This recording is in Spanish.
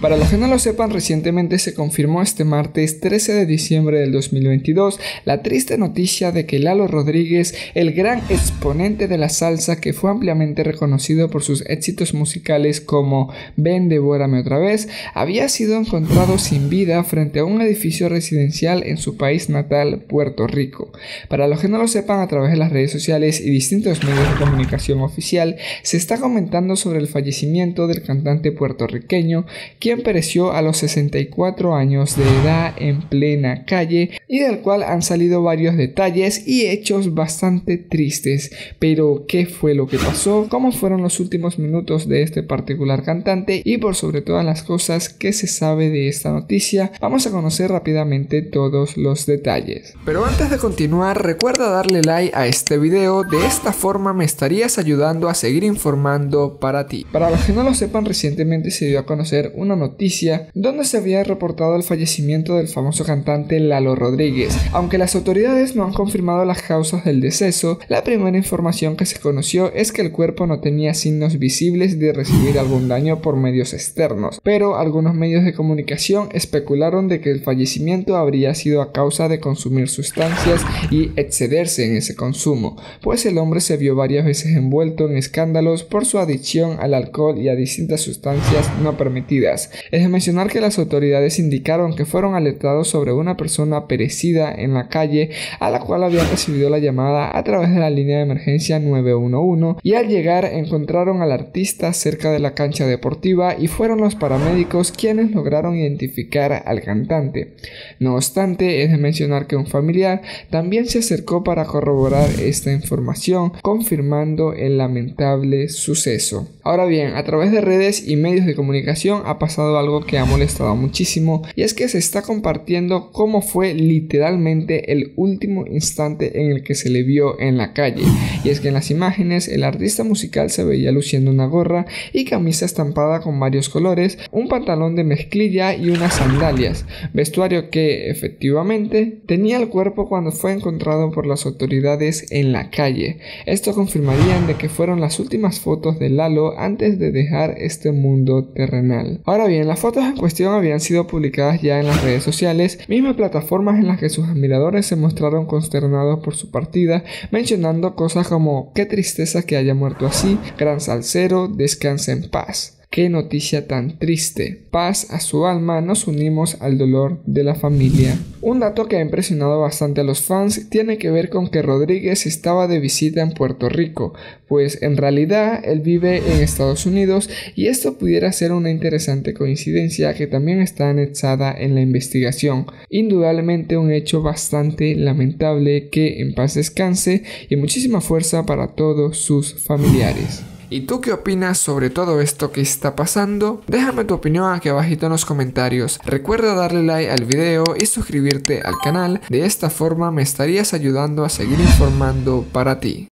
Para los que no lo sepan, recientemente se confirmó este martes 13 de diciembre del 2022 la triste noticia de que Lalo Rodríguez, el gran exponente de la salsa que fue ampliamente reconocido por sus éxitos musicales como Ven, devórame otra vez, había sido encontrado sin vida frente a un edificio residencial en su país natal, Puerto Rico. Para los que no lo sepan, a través de las redes sociales y distintos medios de comunicación oficial, se está comentando sobre el fallecimiento del cantante puertorriqueño, quien pereció a los 64 años de edad en plena calle y del cual han salido varios detalles y hechos bastante tristes. Pero ¿qué fue lo que pasó? ¿Cómo fueron los últimos minutos de este particular cantante? Y por sobre todas las cosas, ¿qué se sabe de esta noticia? Vamos a conocer rápidamente todos los detalles. Pero antes de continuar, recuerda darle like a este video, de esta forma me estarías ayudando a seguir informando para ti. Para los que no lo sepan, recientemente se dio a conocer una noticia donde se había reportado el fallecimiento del famoso cantante Lalo Rodríguez. Aunque las autoridades no han confirmado las causas del deceso, la primera información que se conoció es que el cuerpo no tenía signos visibles de recibir algún daño por medios externos, pero algunos medios de comunicación especularon de que el fallecimiento habría sido a causa de consumir sustancias y excederse en ese consumo, pues el hombre se vio varias veces envuelto en escándalos por su adicción al alcohol y a distintas sustancias no permitidas. Es de mencionar que las autoridades indicaron que fueron alertados sobre una persona perecida en la calle, a la cual habían recibido la llamada a través de la línea de emergencia 911, y al llegar encontraron al artista cerca de la cancha deportiva y fueron los paramédicos quienes lograron identificar al cantante. No obstante, es de mencionar que un familiar también se acercó para corroborar esta información, confirmando el lamentable suceso. Ahora bien, a través de redes y medios de comunicación ha pasado algo que ha molestado muchísimo, y es que se está compartiendo cómo fue literalmente el último instante en el que se le vio en la calle, y es que en las imágenes el artista musical se veía luciendo una gorra y camisa estampada con varios colores, un pantalón de mezclilla y unas sandalias, vestuario que efectivamente tenía el cuerpo cuando fue encontrado por las autoridades en la calle. Esto confirmarían de que fueron las últimas fotos de Lalo antes de dejar este mundo terrenal. Ahora bien, las fotos en cuestión habían sido publicadas ya en las redes sociales, mismas plataformas en las que sus admiradores se mostraron consternados por su partida, mencionando cosas como "qué tristeza que haya muerto así, gran salsero, descansa en paz". Qué noticia tan triste. Paz a su alma, nos unimos al dolor de la familia. Un dato que ha impresionado bastante a los fans tiene que ver con que Rodríguez estaba de visita en Puerto Rico, pues en realidad él vive en Estados Unidos, y esto pudiera ser una interesante coincidencia que también está anexada en la investigación. Indudablemente un hecho bastante lamentable, que en paz descanse, y muchísima fuerza para todos sus familiares. ¿Y tú qué opinas sobre todo esto que está pasando? Déjame tu opinión aquí abajito en los comentarios. Recuerda darle like al video y suscribirte al canal, de esta forma me estarías ayudando a seguir informando para ti.